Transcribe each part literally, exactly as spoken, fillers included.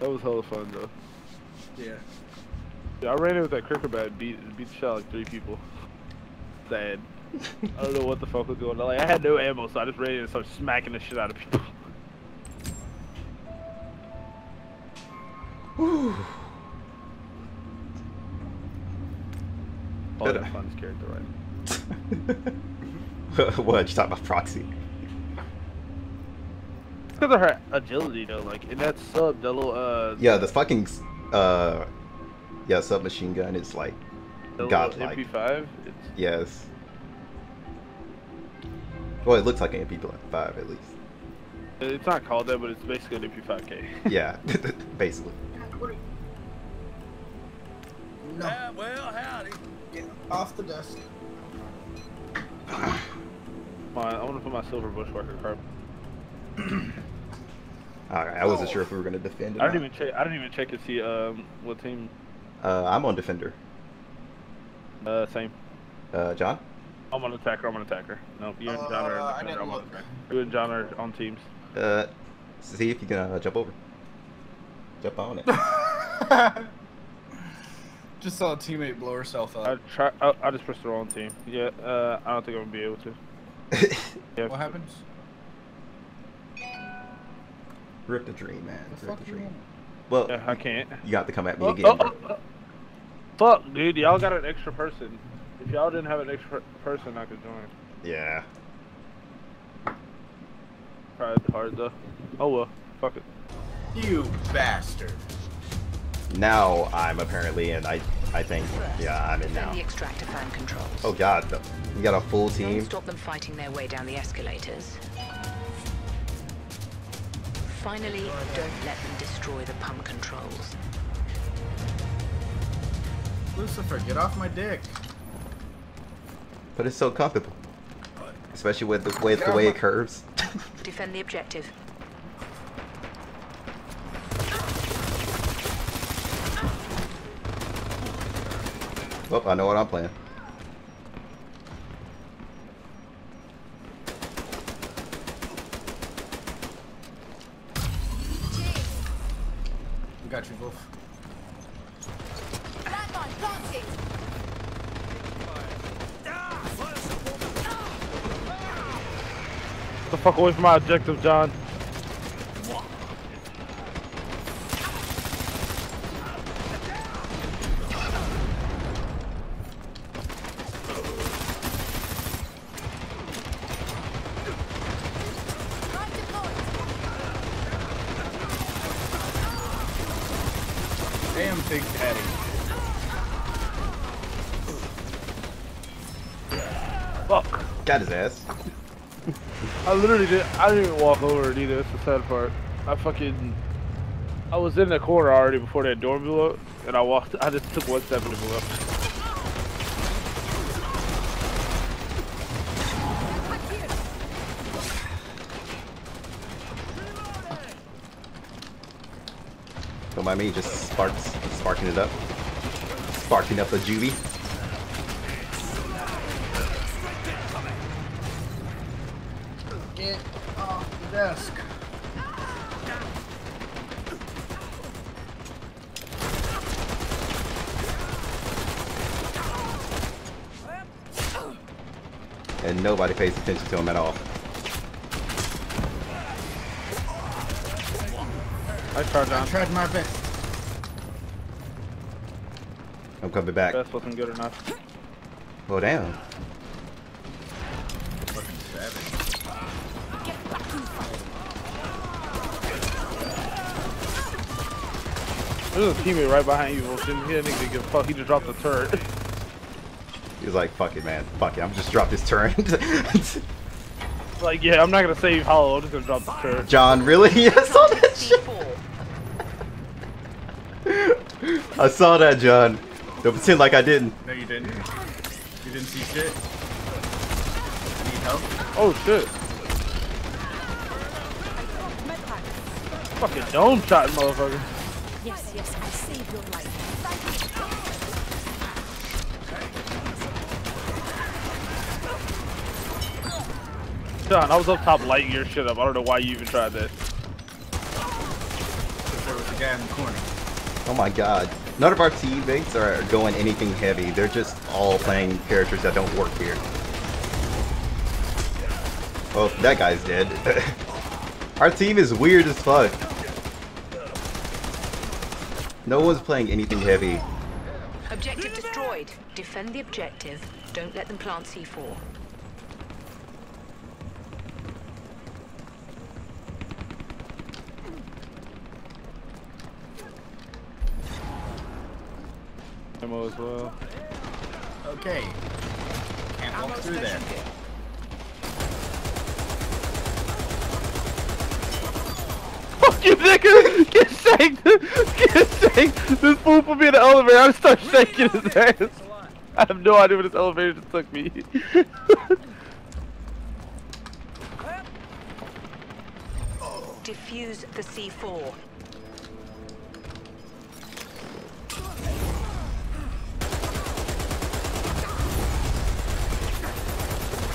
That was hella fun though. Yeah. Yeah, I ran in with that cricket bat and beat, beat the shot like three people. Sad. I don't know what the fuck was going on. Like, I had no ammo, so I just ran in and started smacking the shit out of people. Whew. All that fun is character right. What? Did you talk about Proxy? It's because of her agility though. Like, in that sub, the little uh. Yeah, the fucking uh. Yeah, submachine gun is like godlike. M P five? It's... Yes. Well, it looks like an M P five at least. It's not called that, but it's basically an M P five K. Yeah, basically. No. Ah, well, howdy. Get off the desk. My, I want to put my silver bushwhacker card. Alright, I wasn't oh. sure if we were going to defend it. I didn't even check. I didn't even check to see um, what team. Uh, I'm on defender. Uh, same. Uh, John? I'm on attacker, I'm on attacker. No, you and John are on defender, I'm on attacker. You and John are on teams. Uh, see if you can uh, jump over. Jump on it. Just saw a teammate blow herself up. I, try, I, I just pressed the wrong team. Yeah, uh, I don't think I'm going to be able to. Yeah. What happens? Rip the dream, man. Rip the dream. Well, yeah, I can't. You got to come at me oh, again. Oh, oh, oh. Fuck, dude. Y'all got an extra person. If y'all didn't have an extra person, I could join. Yeah. Tried hard, though. Oh, well. Fuck it. You bastard. Now I'm apparently in. I I think, yeah, I'm in now. Oh, God. The, you got a full team. Stop them fighting their way down the escalators. Finally, don't let them destroy the pump controls. Lucifer, get off my dick. But it's so comfortable. Especially with the way, the way it curves. Defend the objective. Well, I know what I'm playing. We got you, Wolf. Get the fuck away from my objective, John. Damn Big Daddy. Fuck. Got his ass. I literally did. I didn't even walk over it either. That's the sad part. I fucking. I was in the corner already before that door blew up, and I walked. I just took one step and it blew up. Don't mind me, just sparks, sparking it up, sparking up the juvie. Get off the desk. And nobody pays attention to him at all. I tried, I tried my best. I'm coming back. Best wasn't good enough. Go down. Fucking savage. There's a teammate right behind you. He didn't give a fuck. He just dropped the turret. He was like, "Fuck it, man. Fuck it. I'm just drop this turret." Like, yeah, I'm not gonna save Hollow. I'm just gonna drop the turret. John, really? I saw that shit. I saw that, John. Don't pretend like I didn't. No, you didn't. You didn't see shit. Need help? Oh shit! Fucking dome shot, motherfucker. Yes, yes, I saved your life. Thank you. John, I was up top lighting your shit up. I don't know why you even tried that. that guy in the corner. Oh my god. None of our teammates are going anything heavy. They're just all playing characters that don't work here. Oh, that guy's dead. Our team is weird as fuck. No one's playing anything heavy. Objective destroyed. Defend the objective. Don't let them plant C four. Ammo as well. Okay. Can't walk through there. Fuck you, nigga! Get shanked! Get shanked! This fool put me in the elevator. I'm starting shaking his ass. I have no idea where this elevator just took me. Defuse the C four.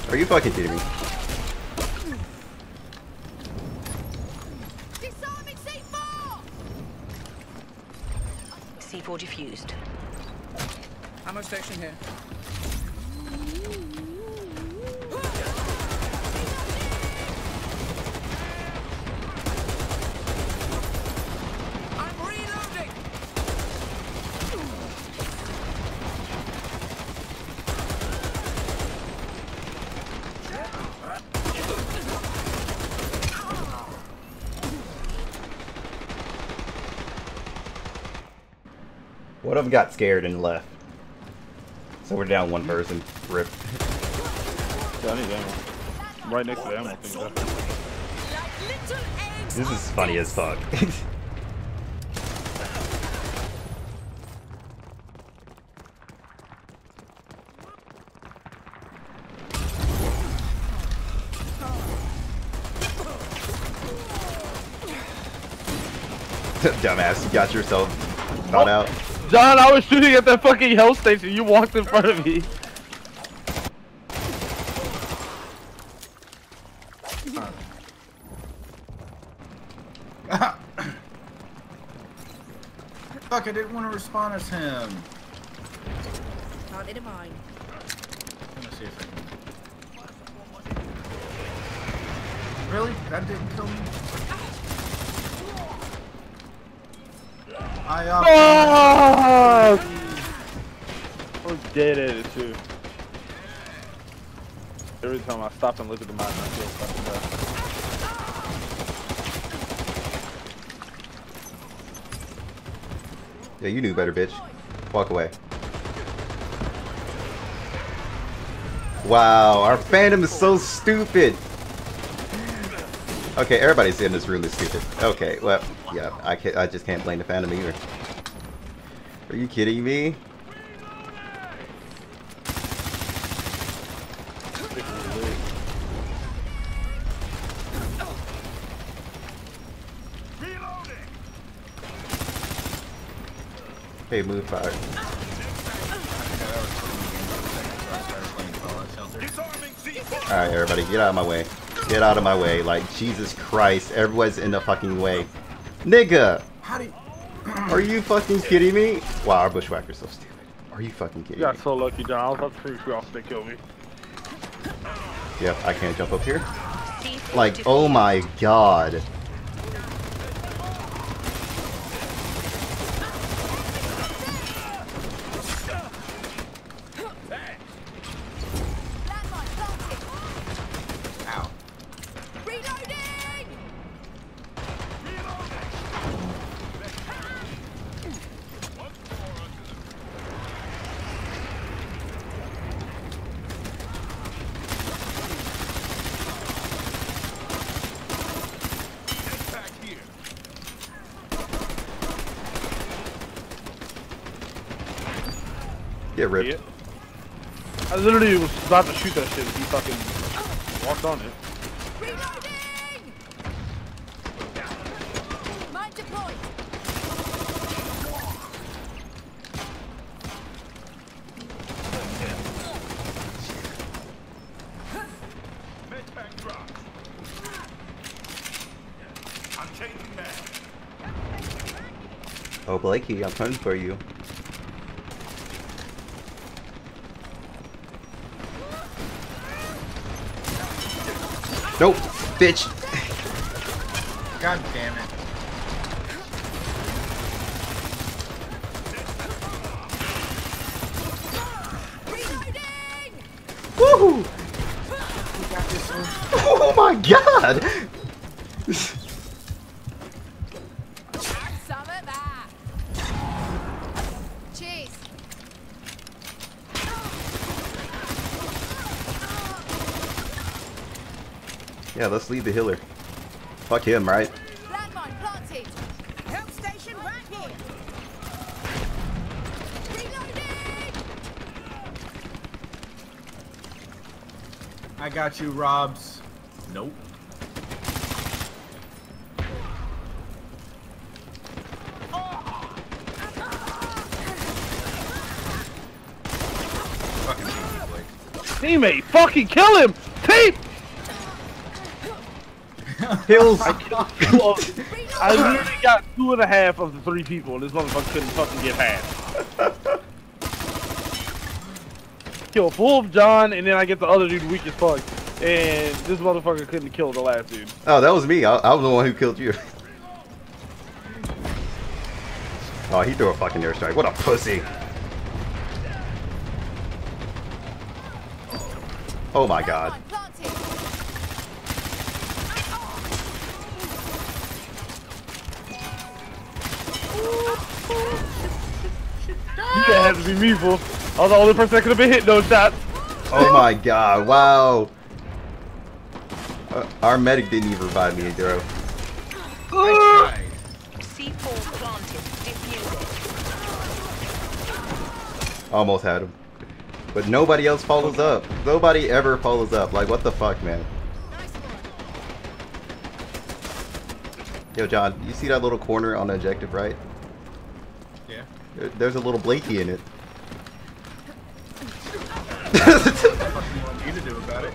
Are you fucking kidding me? Disarming C four! C four diffused. Ammo station here. One of them got scared and left. So we're down one person. Rip. Yeah, I need ammo. Right next to the ammo thing. This is funny as fuck. Dumbass, you got yourself. Not out. John, I was shooting at that fucking health station. You walked in front of me. Fuck! I didn't want to respawn as him. Not into mine. Let me see if I can. Really? That didn't kill me. I uh oh! We're dead at it too. Every time I stop and look at the mine, I feel fucking bad. Yeah, you knew better, bitch. Walk away. Wow, our fandom is so stupid. Okay, everybody's in this room is stupid. Okay, well, yeah, I can't, I just can't blame the phantom either. Are you kidding me? Hey, move fire. Alright, everybody, get out of my way. Get out of my way, like Jesus Christ, everyone's in the fucking way. Nigga! How do you... Are you fucking kidding me? Wow, our bushwhacker's so stupid. Are you fucking kidding me? You got me? So lucky, John. I was about to freak you off if they killed me. Yep, I can't jump up here. Like, oh my god. Get ripped. Idiot. I literally was about to shoot that shit and he fucking walked on it. Reloading! Mine deployed! Medpack drop. I'm changing back. Oh, Blakey, I'm coming for you. Nope, bitch. God damn it. Woohoo! Oh my god! Yeah, let's leave the healer. Fuck him, right? Landmine planted. Help station right here. Reloading. I got you, Robs. Nope. Fucking teammate, fucking kill him! Team. Hills. I, I literally got two and a half of the three people, and this motherfucker couldn't fucking get half. Kill full of John, and then I get the other dude weak as fuck, and this motherfucker couldn't kill the last dude. Oh, that was me. I, I was the one who killed you. Oh, he threw a fucking airstrike. What a pussy. Oh my god. That had to be me, fool. I was the only person that could have been hit those shots. Oh my god, wow. Uh, our medic didn't even revive me, bro. Uh. Almost had him. But nobody else follows up. Nobody ever follows up. Like, what the fuck, man? Yo, John, you see that little corner on the objective, right? There's a little Blakey in it. What the fuck do you want me to do about it?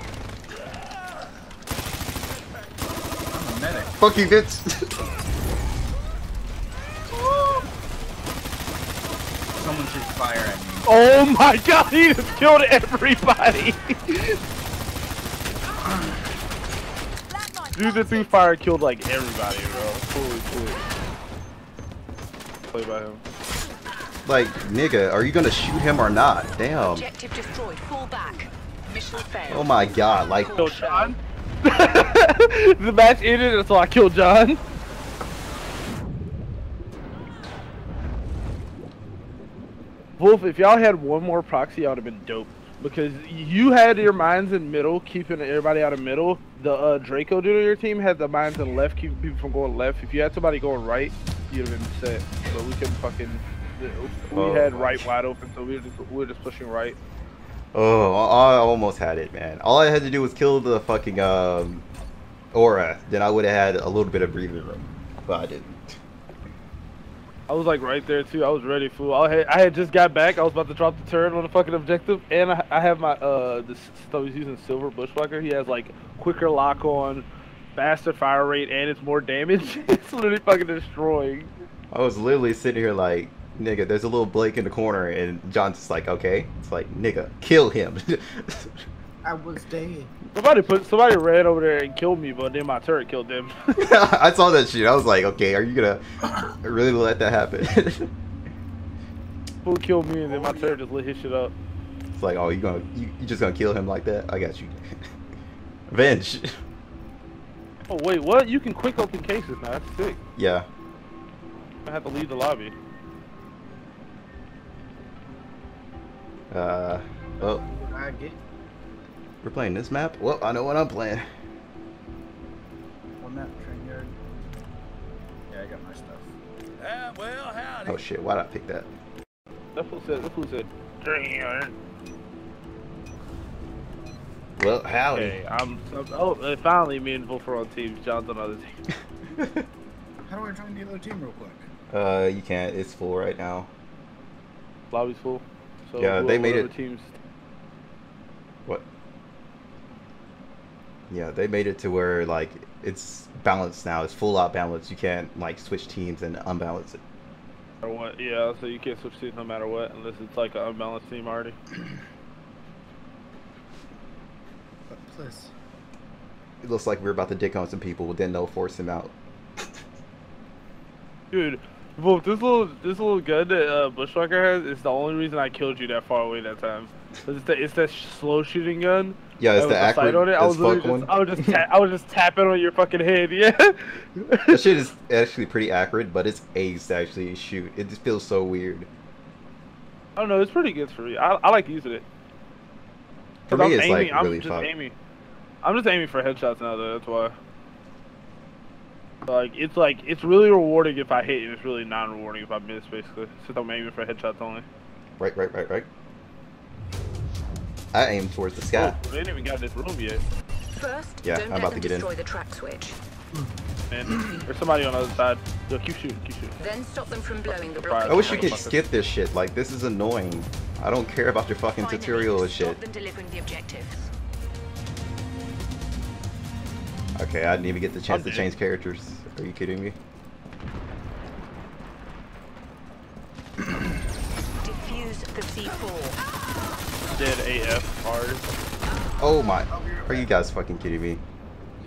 I'm a medic. Fuck you, bitch! Someone should fire at me. Oh my god, he just killed everybody! Dude, the through fire killed like everybody, bro. Holy shit. Play by him. Like, nigga, are you gonna shoot him or not? Damn. Objective destroyed. Fall back. Mission failed. Oh my god, like. Kill John. The match ended, so I killed John. Wolf, if y'all had one more proxy, y'all would have been dope. Because you had your mines in middle, keeping everybody out of middle. The uh, Draco dude on your team had the mines in left, keeping people from going left. If you had somebody going right, you'd have been set. But we couldn't fucking. We oh, had right wide open, so we were, just, we were just pushing right. Oh, I almost had it, man. All I had to do was kill the fucking um, aura. Then I would have had a little bit of breathing room, but I didn't. I was like right there too. I was ready, fool. I had, I had just got back. I was about to drop the turret on the fucking objective, and I, I have my uh, this stuff he's using, Silver Bushwhacker. He has like quicker lock on, faster fire rate, and it's more damage. It's literally fucking destroying. I was literally sitting here like. Nigga, there's a little Blake in the corner, and John's just like, okay. It's like, nigga, kill him. I was dead. Somebody put, somebody ran over there and killed me, but then my turret killed them. I saw that shit. I was like, okay, are you gonna really let that happen? Who killed me, and then my turret just lit his shit up. It's like, oh, you gonna, you, you just gonna kill him like that? I got you. Revenge. Oh wait, what? You can quick open cases now. That's sick. Yeah. I have to leave the lobby. Uh, oh. We're playing this map? Well, I know what I'm playing. One map, train yard. Yeah, I got my stuff. Uh, well, howdy. Oh shit, why'd I pick that? That fool said, that fool said, train yard. Well, howdy. Hey, I'm, I'm, oh, finally me and Wolf are on teams. John's on other team. How do I join the other team real quick? Uh, you can't. It's full right now. Lobby's full. So yeah, they made it. Teams. What? Yeah, they made it to where like it's balanced now. It's full out balanced. You can't like switch teams and unbalance it. Or what? Yeah, so you can't switch teams no matter what, unless it's like an unbalanced team already. What place? It looks like we're about to dick on some people, but then they'll force him out. Dude, well, this little this little gun that uh, Bushwhacker has is the only reason I killed you that far away that time. It's, the, it's that sh slow shooting gun. Yeah, it's the accurate on it. I was fuck just, one. I was just I was just tapping on your fucking head. Yeah. That shit is actually pretty accurate, but it's ace to actually shoot. It just feels so weird. I don't know. It's pretty good for me. I I like using it. For me, I'm it's aiming, like really I'm just fun. Aiming. I'm just aiming for headshots now, though. That's why. Like it's like it's really rewarding if I hit, and it's really non-rewarding if I miss, basically. Since I'm aiming for headshots only. Right, right, right, right. I aim towards the sky. Oh, they didn't even got this room yet. First, yeah, don't I'm about to get in. Destroy the track switch. Man, there's somebody on the other side. Yo, keep shooting, keep shooting. Then stop them from blowing the rocket. I wish you could skip this shit. Like this is annoying. I don't care about your fucking Finally, tutorial and shit. Stop them delivering the objectives. Okay, I didn't even get the chance to change characters. Are you kidding me? Diffuse the C four. Dead A F hard. Oh my. Are you guys fucking kidding me?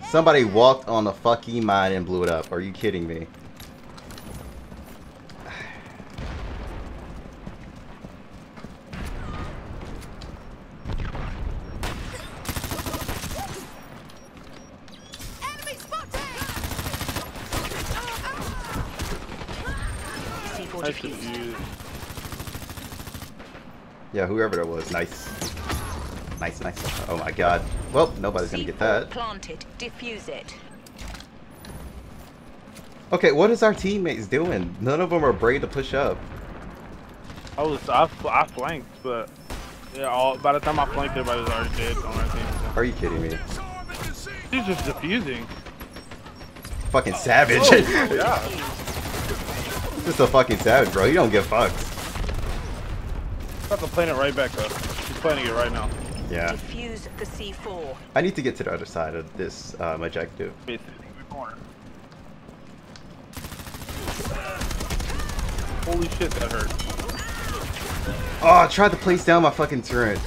Somebody walked on the fucking mine and blew it up. Are you kidding me? I should use... Yeah, whoever that was, nice. Nice, nice. Oh my god. Well, nobody's gonna get that. Planted. Diffuse it. Okay, what is our teammates doing? None of them are brave to push up. I was, I, I flanked, but yeah, all, by the time I flanked, everybody was already dead on our team. Are you kidding me? He's just diffusing. Fucking savage. Oh, oh, yeah. Just a fucking savage, bro. You don't give fucks. About to plane it right back up. She's planning it right now. Yeah. Defuse the C four. I need to get to the other side of this um, objective. Holy shit, that hurt. Oh, I tried to place down my fucking turret.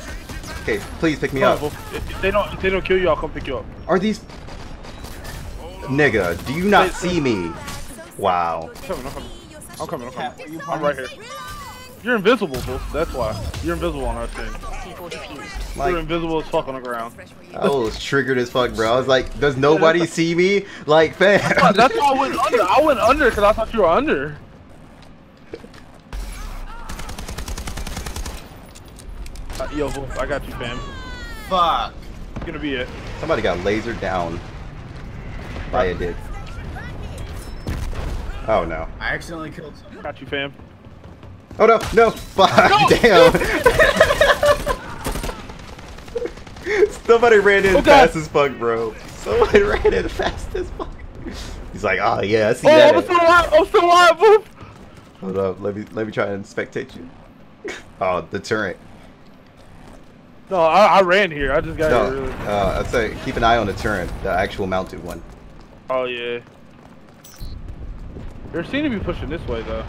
Okay, please pick me oh, up. Well, if they don't, if they don't kill you, I'll come pick you up. Are these? Nigga, do you not Wait, see me? Wow. I'm coming, I'm coming. I'm right here. You're invisible, bro. That's why. You're invisible on our team. Like, you're invisible as fuck on the ground. I was triggered as fuck, bro. I was like, does nobody see me? Like, fam. That's why I went under. I went under because I thought you were under. Uh, yo, I got you, fam. Fuck. It's gonna be it. Somebody got lasered down. Yeah, it did. Oh no. I accidentally killed someone. Got you, fam. Oh no, no! Fuck, no! Damn! Somebody ran in oh, fast as fuck, bro. Somebody ran in fast as fuck. He's like, oh yeah, I see oh, that. Oh, I'm still alive! I'm still alive, bro! Hold up, let me, let me try and spectate you. Oh, the turret. No, I, I ran here, I just got no, here really. Uh, I'd say keep an eye on the turret, the actual mounted one. Oh yeah. They seem to be pushing this way, though.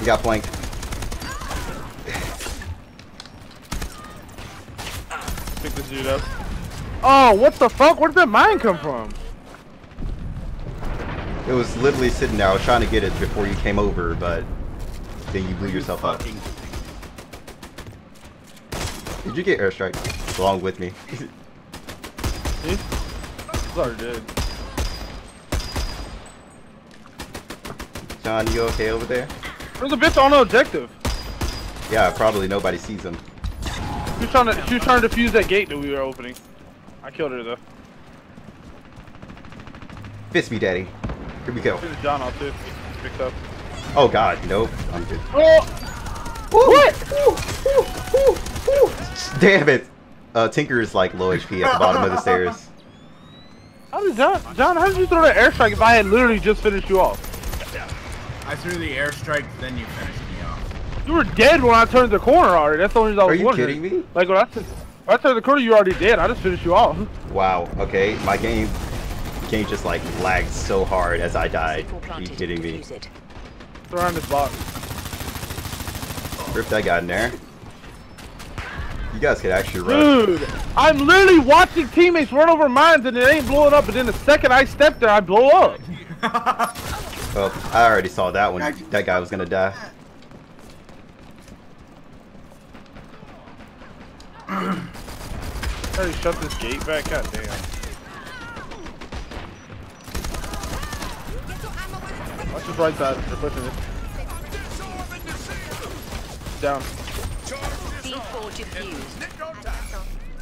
We got flanked. Pick this dude up. Oh, what the fuck? Where did that mine come from? It was literally sitting there. I was trying to get it before you came over, but then you blew yourself up. Did you get airstrike along with me? Sorry, dude. John, you okay over there? There's a bitch on the objective. Yeah, probably nobody sees him. She's trying to, she's trying to defuse that gate that we were opening. I killed her though. Fist me, daddy. Here we go. There's John out too. Picked up. Oh God, nope. I'm good. Oh! Ooh, what? Ooh, ooh, ooh. Damn it! Uh, Tinker is like low H P at the bottom of the stairs. How did John, John, how did you throw the airstrike if I had literally just finished you off? I threw the airstrike, then you finished me off. You were dead when I turned the corner already. That's the only reason I was wondering. Are you kidding me? Like when I, when I turned the corner, you already dead. I just finished you off. Wow. Okay, my game, game just like lagged so hard as I died. Are you kidding me? Throw in this box. Rip that guy in there. You guys could actually run. Dude, I'm literally watching teammates run over mines and it ain't blowing up. But then the second I step there, I blow up. Oh, I already saw that one. That guy was gonna die. I already shut this gate back. God damn. Watch this right side. They're pushing it. Down.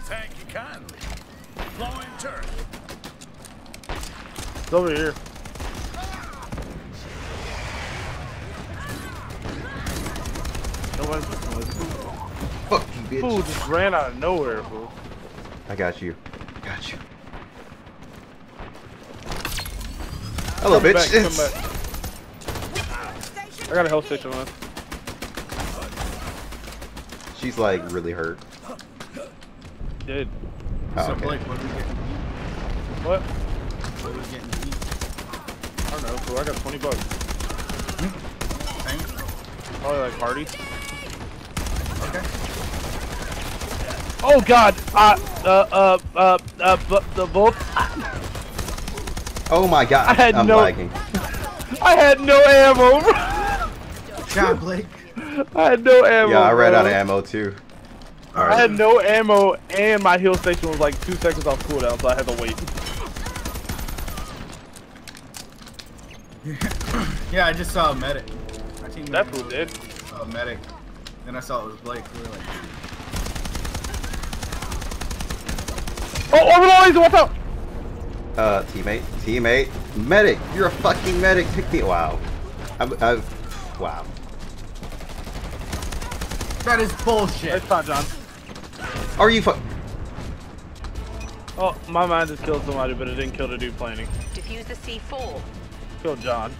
Thank you kindly. Blowing turret. It's over here. No one's fuck you, bitch. Fool just ran out of nowhere, fool. I got you. Got you. Hello, come bitch. Back, back. I got a health station on. She's like really hurt. Dude. Oh, so okay. Blake, what are we getting? What? What are we getting to eat? I don't know, bro. I got twenty bucks. Hmm? Thanks. Probably like Hardy. Okay. Oh god! Uh, uh, uh, uh, uh, but the bolt. Oh my god. I had I'm no. Lagging. I had no ammo, bro. God, Blake. I had no ammo. Yeah, I ran bro. out of ammo too. All right. I had no ammo, and my heal station was like two seconds off cooldown, so I had to wait. Yeah, I just saw a medic. My team that fool did. Saw a medic. Then I saw it was Blake. We were like, oh, orbital laser! What's up? Uh, teammate, teammate, medic. You're a fucking medic. Pick me. Wow. I'm. I'm wow. That is bullshit. It's not John. Are you fuck? Oh, my mind just killed somebody, but it didn't kill the dude planning. Defuse the C four. Kill John.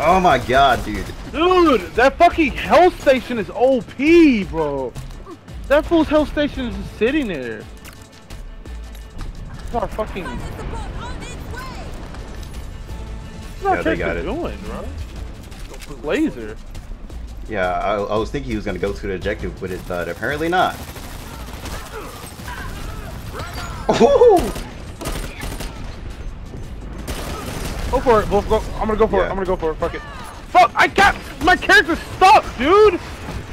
Oh my god, dude. Dude, that fucking health station is O P, bro. That fool's health station is just sitting there. It's our fucking. Yeah, they got it. Doing, bro? Laser. Yeah, I, I was thinking he was gonna go to the objective with it, but apparently not. Oh! Go for it, Wolf. Go. I'm gonna go for yeah. it. I'm gonna go for it. Fuck it. Fuck! I got my character stuck, dude.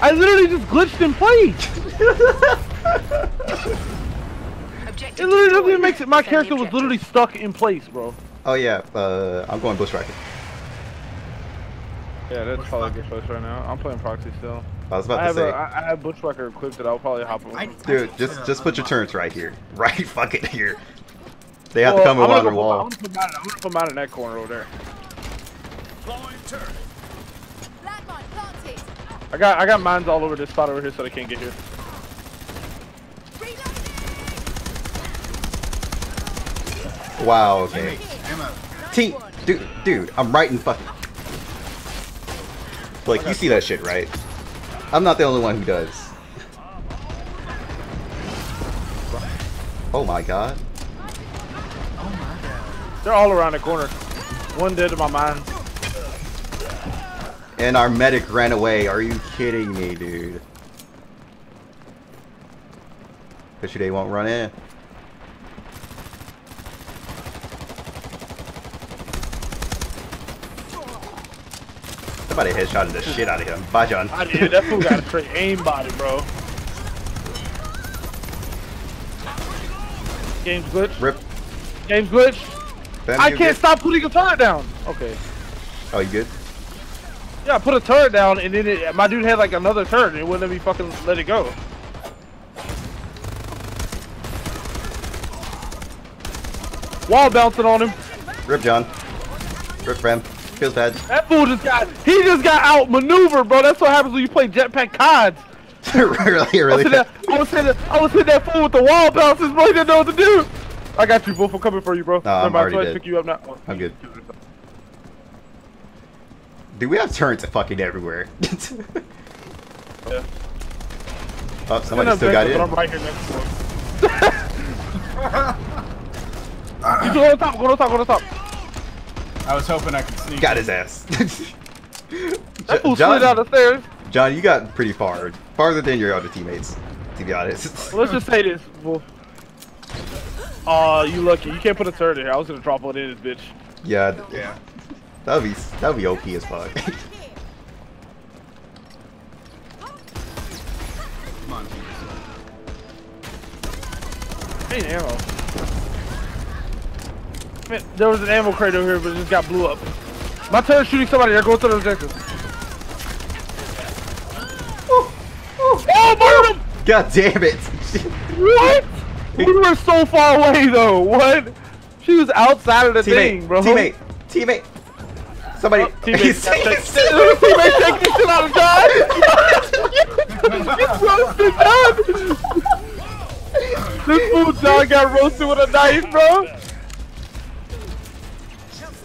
I literally just glitched in place. It literally doesn't even make sense. My character was literally stuck in place, bro. Oh yeah, uh, I'm going Bushwhacker. Yeah, that's Bush probably good push right now. I'm playing Proxy still. I was about I to have say. A, I have Bushwhacker equipped that I'll probably hop on. I, Dude, I, just I, just put your turrets right here. Right fucking here. They have well, to come along go, the wall. I'm gonna put them out in that corner over there. I got, I got mines all over this spot over here so they can't get here. Wow, okay. T, dude, dude, I'm right in fucking. Like, you see that shit, right? I'm not the only one who does. Oh my god. Oh my god. They're all around the corner. One dead to my mind. And our medic ran away. Are you kidding me, dude? Bet you they won't run in. Somebody headshotted the shit out of him. Bye, John. I did. That fool got a straight aimbody, bro. Game's glitch. Rip. Game's glitch. Ben, I can't good. stop putting a turret down. Okay. Oh, you good? Yeah, I put a turret down, and then it, my dude had like another turret, and it wouldn't let me fucking let it go. Wall bouncing on him. Rip, John. Rip, Ben. Feels bad. That fool just got, he just got outmaneuvered, bro. That's what happens when you play Jetpack C O Ds. really, really? I was hitting that, that fool with the wall bounces, bro. He didn't know what to do. I got you, Wolf. I'm coming for you, bro. Nah, I'm already dead. Pick you up now. Oh, I'm good. Dude, we have turrets fucking everywhere. Yeah. Oh, somebody still got it. I'm right here next to him. You go on top, go on top, go on top. I was hoping I could sneak. Got his ass. That fool slid down the stairs. John, you got pretty far. Farther than your other teammates, to be honest. Well, let's just say this, Wolf. Aw, uh, you lucky. You can't put a turret in here. I was gonna drop one in this bitch. Yeah, yeah. That'd be that'd be O P as fuck. Come on, Jesus. Hey, ammo. Man, there was an ammo crate over here, but it just got blew up. My turret's shooting somebody. They're going through the objective. Oh, oh, oh, murder him! God damn it! What? We were so far away though. What? She was outside of the teammate, thing, bro. Teammate, teammate. Somebody. Oh, teammate, he's taking the shit out of God. Get roasted, John. This fool John got roasted with a knife, bro.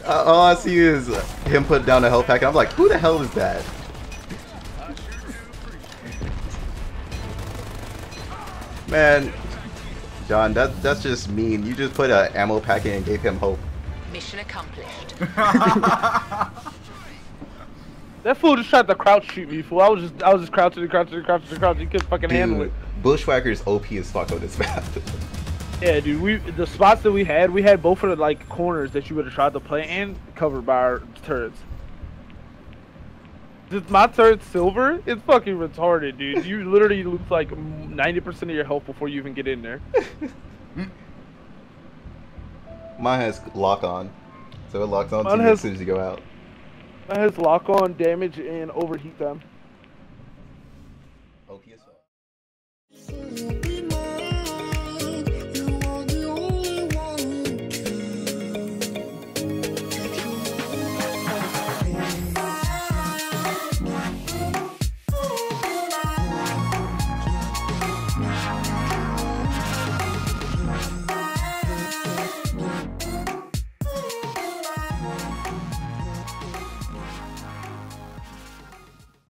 Uh, all I see is him put down a health pack. And I'm like, who the hell is that? Man. John, that, that's just mean. You just put an ammo pack in and gave him hope. Mission accomplished. That fool just tried to crouch shoot me, fool. I was just I was just crouching and crouching and crouching and crouching. He couldn't fucking dude, handle it. Bushwhacker's O P as fuck on this map. Yeah, dude. We the spots that we had, we had both of the like corners that you would have tried to play and covered by our turrets. Just my turret silver? It's fucking retarded, dude. You literally lose like ninety percent of your health before you even get in there. Mine has lock on. So it locks on to you as soon as you go out. Mine has lock on, damage, and overheat time. Okay, so